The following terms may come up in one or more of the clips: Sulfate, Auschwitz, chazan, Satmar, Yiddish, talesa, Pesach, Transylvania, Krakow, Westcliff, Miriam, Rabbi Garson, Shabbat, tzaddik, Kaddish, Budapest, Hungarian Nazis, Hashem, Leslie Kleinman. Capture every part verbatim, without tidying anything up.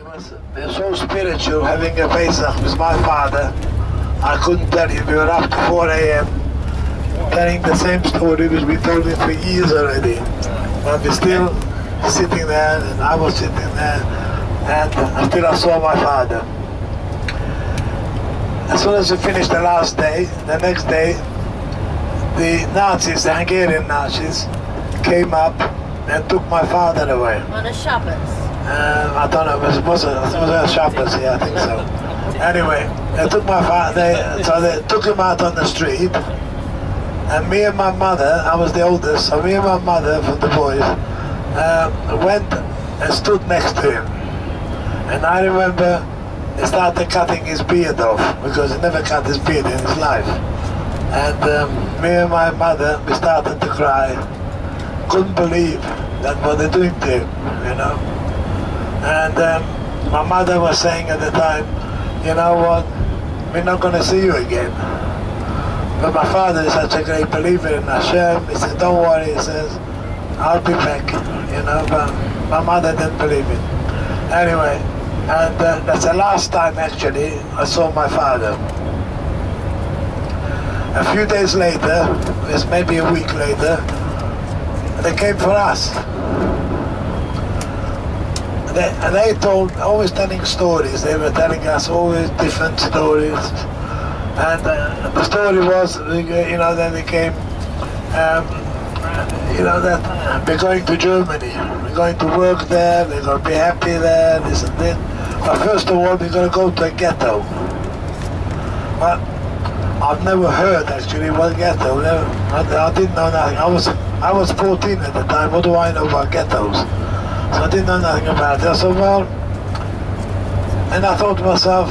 It was, they were so spiritual having a Pesach with my father. I couldn't tell you, we were up to four a m telling the same story which we told him for years already. But we're still sitting there, and I was sitting there, and until I saw my father. As soon as we finished the last day, the next day, the Nazis, the Hungarian Nazis, came up and took my father away. On a Shabbat. Um, I don't know, it was, it was a Shabbos, yeah, I think so. Anyway, they took my father, they, so they took him out on the street, and me and my mother, I was the oldest, so me and my mother from the boys, um, went and stood next to him. And I remember he started cutting his beard off, because he never cut his beard in his life. And um, me and my mother, we started to cry. Couldn't believe that what they're doing to him, you know. And um, my mother was saying at the time, you know what, we're not going to see you again. But my father is such a great believer in Hashem. He said, don't worry, he says, I'll be back, you know. But my mother didn't believe it. Anyway, and uh, that's the last time actually I saw my father. A few days later, it's maybe a week later, they came for us. They, and they told, always telling stories, they were telling us always different stories. And uh, the story was, you know, that they came, um, you know, that we're going to Germany, we're going to work there, they're going to be happy there, this and that. But first of all, we're going to go to a ghetto. But I've never heard actually what ghetto, never, I, I didn't know nothing. I was, I was fourteen at the time, what do I know about ghettos? So I didn't know nothing about it. I said, well, and I thought to myself,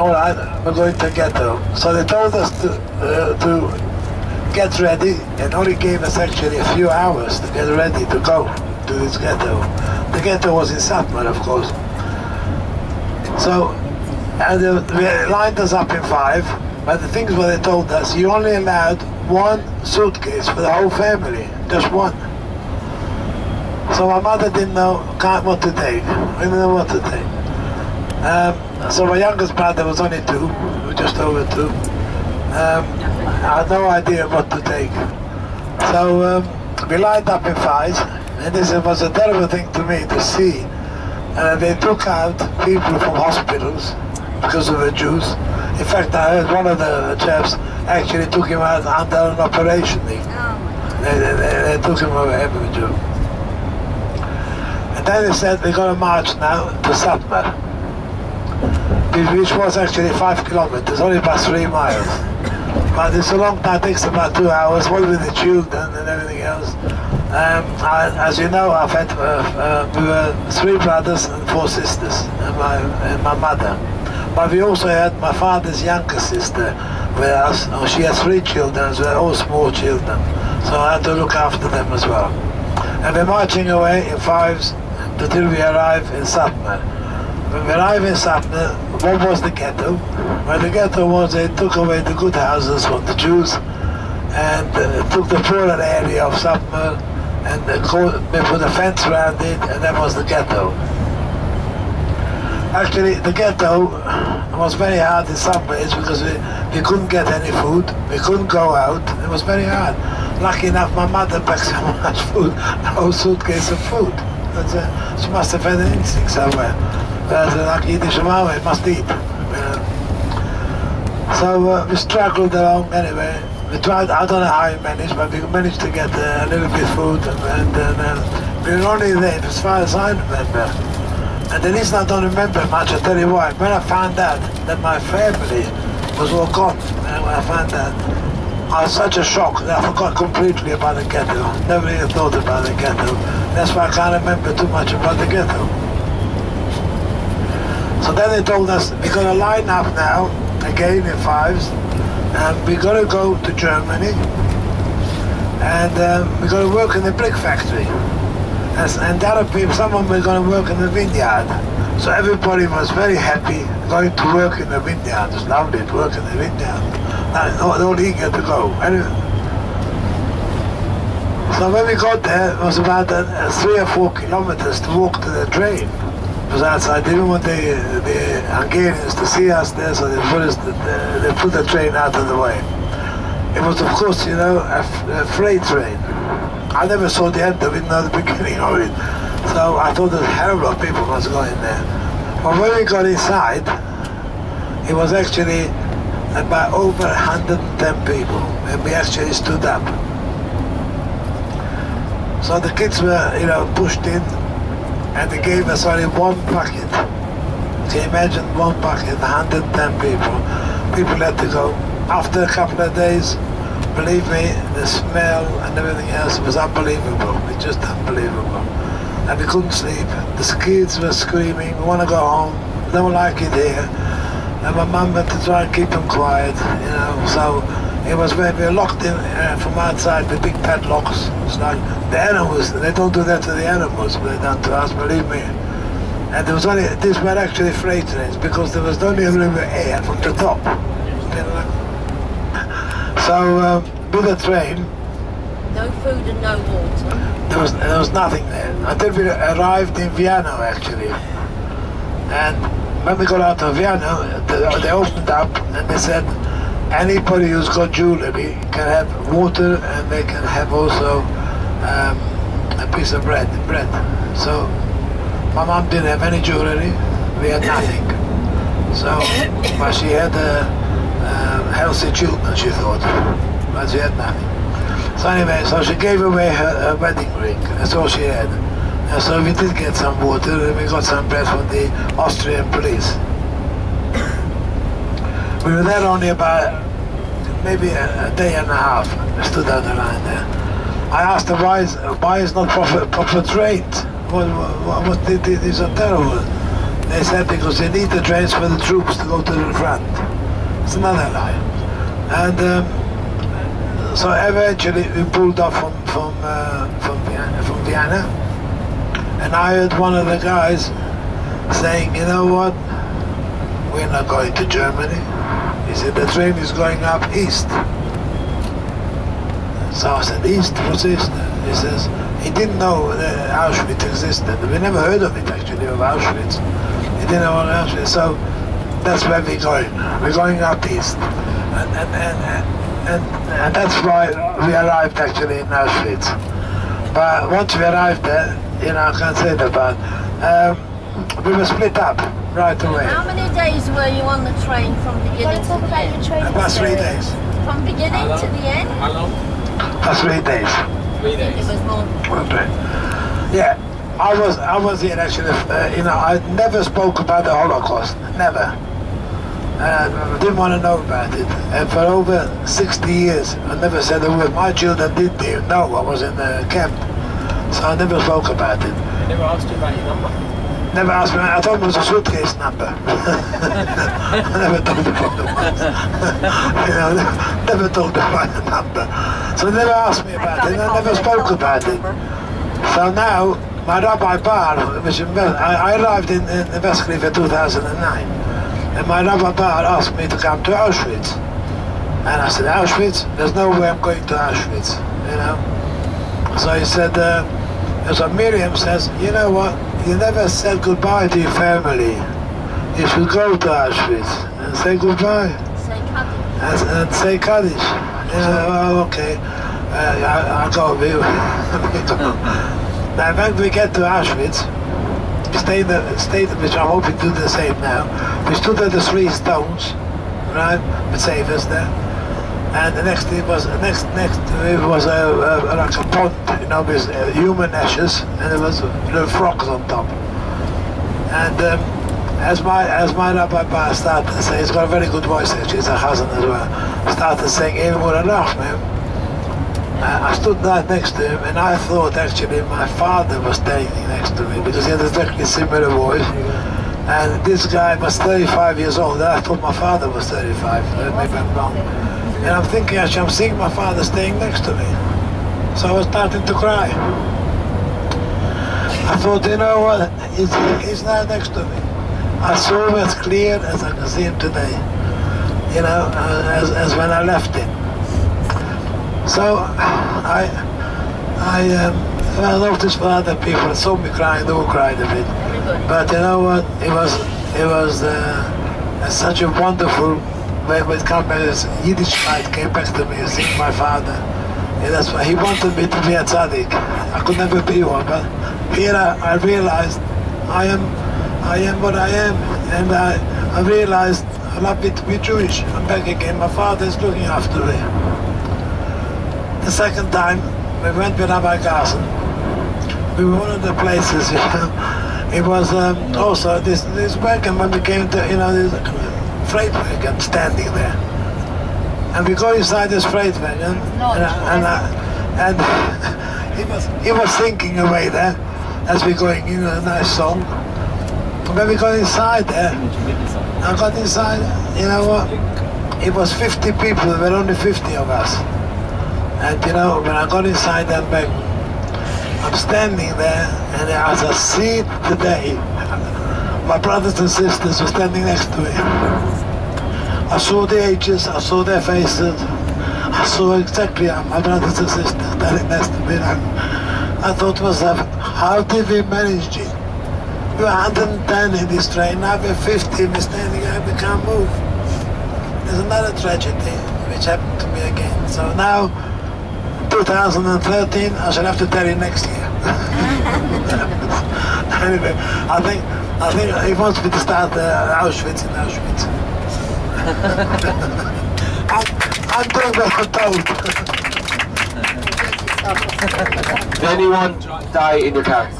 all right, we're going to ghetto. So they told us to, uh, to get ready, and only gave us actually a few hours to get ready to go to this ghetto. The ghetto was in Satmar, of course. So, and they lined us up in five, but the things where they told us, you only allowed one suitcase for the whole family, just one. So my mother didn't know what to take. We didn't know what to take. Um, so my youngest brother was only two, just over two. Um, I had no idea what to take. So um, we lined up in fives, and this was a terrible thing to me to see. And they took out people from hospitals because of the Jews. In fact, I heard one of the chaps actually took him out under an operation. They, they, they took him away every Jew. Then they said, we're going to march now to Satmar, which was actually five kilometers, only about three miles. But it's a long time, it takes about two hours, what with the children and everything else. Um, I, as you know, I've had, uh, uh, we were three brothers and four sisters, and my, and my mother. But we also had my father's younger sister with us. Oh, she had three children, so they're all small children. So I had to look after them as well. And we're marching away in fives, until we arrive in Satmar. When we arrive in Satmar, what was the ghetto? Well, the ghetto was they took away the good houses from the Jews and uh, took the poorer area of Satmar and uh, they put a fence around it, and that was the ghetto. Actually, the ghetto was very hard in some ways because we, we couldn't get any food, we couldn't go out, it was very hard. Lucky enough, my mother packed so much food, a whole suitcase of food. Uh, she must have had an instinct somewhere. But uh, like Yiddish, I must eat. Uh, so uh, we struggled along anyway. We tried, I don't know how we managed, but we managed to get uh, a little bit of food. And, and uh, we were only there, as far as I remember. And the reason I don't remember much, I'll tell you why. When I found out that my family was all gone, and when I found out, I was such a shock that I forgot completely about the ghetto. Never even thought about the ghetto. That's why I can't remember too much about the ghetto. So then they told us, we're going to line up now, again in fives, and we're going to go to Germany, and um, we're going to work in the brick factory. As, and the other people, some of them were going to work in the vineyard. So everybody was very happy going to work in the vineyard. It's lovely to work in the vineyard. And all eager to go. Anyway. So when we got there, it was about uh, three or four kilometers to walk to the train. Because outside they didn't want the, the Hungarians to see us there, so they put, us, they put the train out of the way. It was, of course, you know, a, a freight train. I never saw the end of it, not the beginning of it. So I thought a hell of people must go in there. But when we got inside, it was actually about over one hundred ten people, and we actually stood up. So the kids were, you know, pushed in, and they gave us only one bucket. Can you imagine one bucket, one hundred ten people? People had to go. After a couple of days, believe me, the smell and everything else was unbelievable. It's just unbelievable. And we couldn't sleep. The kids were screaming, we want to go home, don't like it here. And my mum had to try and keep them quiet, you know. So it was where we were locked in uh, from outside with big padlocks. It's like the animals, they don't do that to the animals, but they done to us, believe me. And there was only, these were actually freight trains because there was only a little air from the top. You know? So um, with the train, no food and no water. There was there was nothing there until we arrived in Vienna actually. And when we got out of Vienna, they, they opened up and they said anybody who's got jewelry can have water and they can have also um, a piece of bread. Bread. So my mum didn't have any jewelry. We had nothing. So but she had a. Um, healthy children, she thought, but she had nothing. So anyway, so she gave away her, her wedding ring, that's all she had. And so we did get some water and we got some bread from the Austrian police. We were there only about maybe a, a day and a half, we stood on the line there. I asked her why is, why is not proper, proper trained? What, what, what they did is terrible. They said because they need the trains for the troops to go to the front. It's another line. And um, so eventually we pulled off from from, uh, from, Vienna, from Vienna. And I heard one of the guys saying, you know what, we're not going to Germany. He said, the train is going up east. So I said, east? What's east? He says, he didn't know that Auschwitz existed. We never heard of it actually, of Auschwitz. He didn't know Auschwitz. So, that's where we're going. We're going up east. And, and, and, and, and that's why we arrived actually in Auschwitz. But once we arrived there, you know, I can't say that, but um, we were split up right away. How many days were you on the train from beginning to the end? About three days. From beginning to the end? How long? About three days. Three days. I think it was more. Okay. Yeah. I was, I was here actually, uh, you know, I never spoke about the Holocaust, never. Uh, didn't want to know about it. And for over sixty years, I never said a word. My children didn't even know I was in the camp, so I never spoke about it. I never asked you about your number? Never asked me. I thought it was a suitcase number. I never told them what it was. You know, never, never told them about the number. So they never asked me about it, I never spoke about it. So now, my rabbi Bar, which in, I, I arrived in, in Westcliff in two thousand nine, and my rabbi Bar asked me to come to Auschwitz. And I said, Auschwitz? There's no way I'm going to Auschwitz, you know. So he said, uh, so Miriam says, you know what, you never said goodbye to your family. You should go to Auschwitz and say goodbye. Say Kaddish. And, and say Kaddish. You know, well, okay, uh, I'll go with you. Now when we get to Auschwitz, we stayed at the state, which I'm hoping to do the same now. We stood at the three stones, right, with savers there. And the next thing was, next, next it was a, a, like a pond, you know, with uh, human ashes, and there was little frogs on top. And um, as my as my rabbi Bar started to say, he's got a very good voice actually, he's a chazan as well, started saying, even more enough, man. Uh, I stood right next to him and I thought actually my father was standing next to me because he had exactly a similar voice. And this guy was thirty-five years old, and I thought my father was thirty-five, uh, maybe I'm wrong. And I'm thinking actually I'm seeing my father staying next to me. So I was starting to cry. I thought, you know what, he's, he's not next to me. I saw him as clear as I can see him today, you know, uh, as, as when I left him. So I, I, um, I noticed for other people, saw me crying, they all cried a bit. But you know what? It was it was uh, such a wonderful way with companies. Yiddish light came back to me, seeing my father. And that's why he wanted me to be a tzaddik. I could never be one, but here I, I realized I am I am what I am, and I I realized I love it to be Jewish. I'm back again. My father is looking after me. The second time we went with Rabbi Garson. We were one of the places, you know. It was um, also this this wagon when we came to, you know, this freight wagon standing there, and we go inside this freight wagon, no, and I, and, I, and he was he was thinking away there as we're going in a nice song. But when we got inside there, I got inside, you know what? It was fifty people. There were only fifty of us, and you know when I got inside that wagon. I'm standing there, and as I see it today, my brothers and sisters were standing next to me. I saw the ages, I saw their faces, I saw exactly my brothers and sisters standing next to me. I thought to myself, how did we manage it? We were one hundred ten in this train, now we're fifty, we're standing there, we can't move. There's another tragedy which happened to me again. So now, two thousand thirteen, I shall have to tell you next year. Anyway, I think I think he wants me to start uh, Auschwitz in Auschwitz. I'm, I'm doing what I'm told. Did anyone die in the carriage?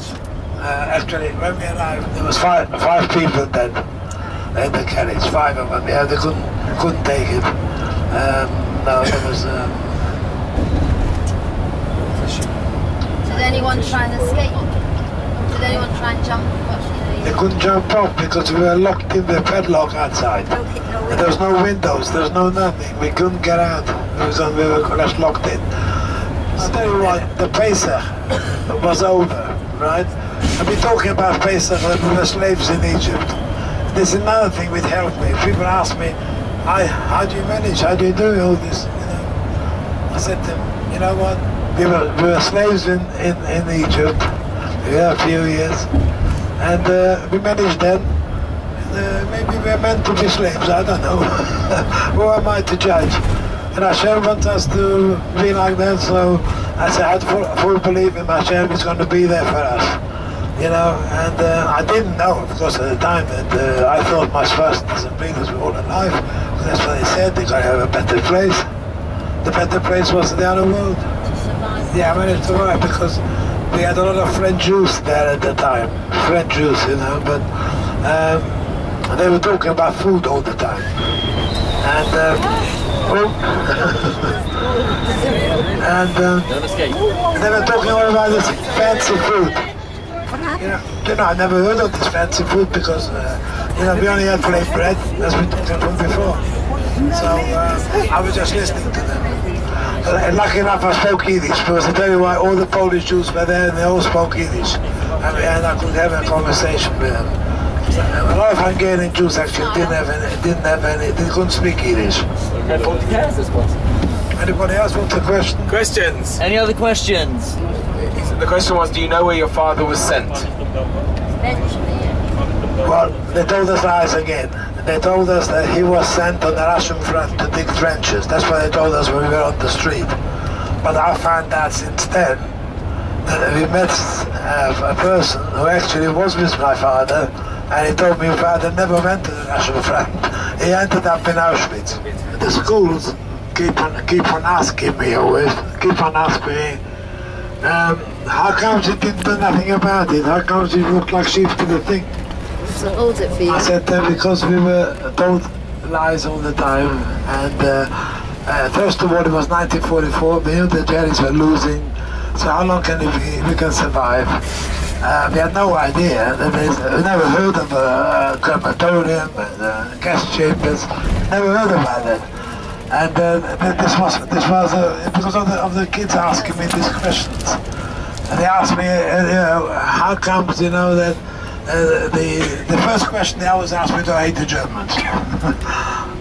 Uh, actually, when we arrived, there was five five people dead in the carriage. Five of them. Yeah, they couldn't couldn't take it. Um, no, there was. Um, Did anyone try and escape? Did anyone try and jump? They couldn't jump off because we were locked in the padlock outside. And there was no windows, there was no nothing. We couldn't get out. It was on, we were just locked in. I'll tell you what, the Pesach was over, right? I've been talking about Pesach when we were slaves in Egypt. There's another thing which helped me. People ask me, I, how do you manage, how do you do all this? You know? I said to them, you know what? We were, we were slaves in, in, in Egypt, yeah, a few years, and uh, we managed then. Uh, maybe we are meant to be slaves, I don't know. Who am I to judge? And Hashem wants us to be like that, so I said I had full, full belief in Hashem, is going to be there for us. You know, and uh, I didn't know, of course, at the time, that uh, I thought my firstness and biggest were all alive, because that's what they said, they got to have a better place. The better place was the other world. Yeah, I managed to work because we had a lot of French Jews there at the time. French Jews, you know, but um, they were talking about food all the time. And um, and um, they were talking all about this fancy food. You know, you know, I never heard of this fancy food because uh, you know we only had plain bread, as we talked about before. So uh, I was just listening to them. And lucky enough I spoke Yiddish, because I tell you why, all the Polish Jews were there and they all spoke Yiddish. I mean, and I could have a conversation with them. A lot of Hungarian Jews actually didn't have any, didn't have any, they couldn't speak Yiddish. Anybody else want a question? Questions? Any other questions? The question was, do you know where your father was sent? Well, they told us lies again. They told us that he was sent on the Russian front to dig trenches. That's what they told us when we were on the street. But I found out since then that we met uh, a person who actually was with my father, and he told me my father never went to the Russian front. He ended up in Auschwitz. The schools keep on, keep on asking me always, keep on asking me, um, how come you didn't do nothing about it? How come you looked like sheep to the thing? So hold it for you. I said that uh, because we were told lies all the time, and uh, uh, first of all it was nineteen forty-four, we knew the Jerry's were losing, so how long can we, we can survive? Uh, we had no idea, we never heard of a crematorium and uh, gas chambers, never heard about that. And uh, this was, this was uh, because of the, of the kids asking me these questions. And they asked me, uh, you know, how comes, you know, that Uh, the, the first question they always asked me, do I hate the Germans?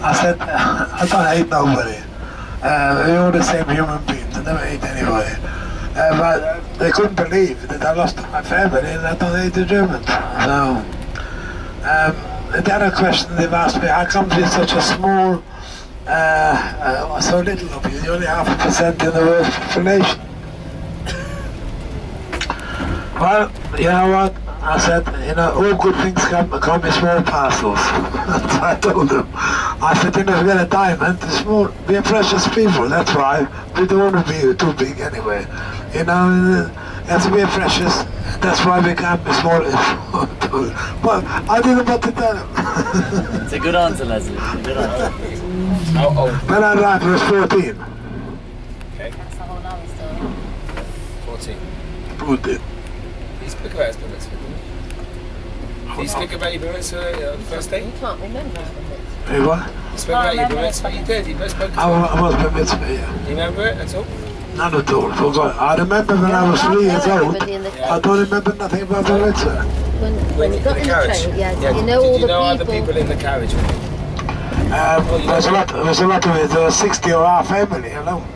I said, I don't hate nobody. Uh, we're all the same human beings, I never hate anybody. Uh, but they couldn't believe that I lost my family and I donated Germans. So, um, the other question they've asked me, how comes with such a small, uh, uh, so little of you, only half a percent in the world's population? Well, you know what? I said, you know, all good things come, come in small parcels. That's what I told them. I said, you know, if we had a diamond, small, we are precious people, that's why. We don't want to be too big anyway. You know, yes, we are precious, that's why we come in small. But I didn't want to tell them. It's a good answer, Leslie. Good answer. How old? When I arrived, I was fourteen. Okay. That's how old now we still are. fourteen. fourteen. You speak about his permits, do you speak about your permits on uh, the first day? You can't remember his permits. You what? You spoke about your permits, but you did, you both spoke about I, I was permits, yeah. Do you remember it at all? None at all, I forgot. I remember when yeah, I was I three years old, yeah. I don't remember nothing about the permits. When, when you got in the, the carriage? Train, yeah, yeah. Did you know did all you the know people? Other people in the carriage? Um, well, there was a lot, there was a lot of it, there were sixty of our family alone.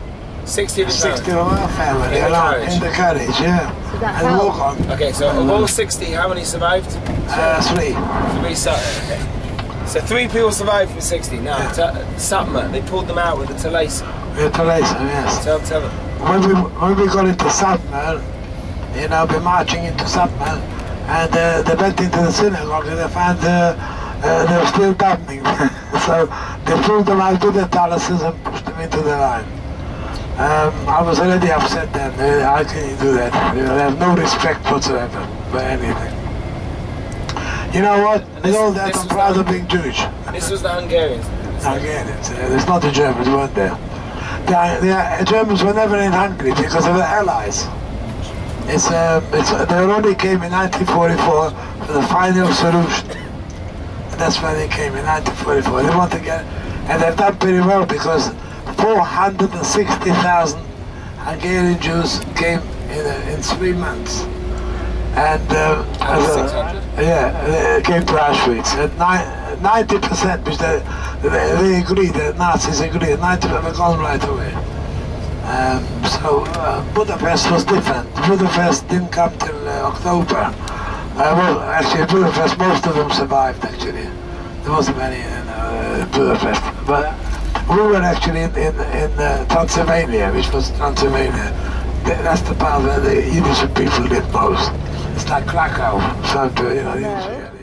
sixty of our family in the, carriage. in the carriage, yeah. So that and walk on. Okay, so of all sixty, how many survived? Uh, three. Three Satmar, okay. So three people survived from sixty. Now, yeah. Satmar, they pulled them out with a talesa. With a talesa, yes. Tell, tell them. When we, when we got into Satmar, you know, we're marching into Satmar, and uh, they went into the synagogue and they found uh, uh, they were still davening. So they pulled them out with the taleses and pushed them into the line. Um, I was already upset then. How can you do that? You know, they have no respect whatsoever for anything. You know what? With all that, I'm proud of being Jewish. This was the Hungarians. Hungarians. Uh, it's not the Germans, weren't there? The, the uh, Germans were never in Hungary because they were allies. It's, um, it's, they only came in nineteen forty-four for the final solution. And that's when they came in nineteen forty-four. They want to get, and they've done pretty well because four hundred sixty thousand Hungarian Jews came in, uh, in three months, and uh, a, yeah, they came to Auschwitz. And ninety percent, which they, they, they agreed, the Nazis agreed, ninety percent were gone right away. Um, so uh, Budapest was different. Budapest didn't come till uh, October. Uh, well, actually, Budapest, most of them survived. Actually, there wasn't many in uh, Budapest, but. We were actually in, in, in uh, Transylvania, which was Transylvania. That's the part where the Yiddish people live most. It's like Krakow, so to, you know, Yiddish.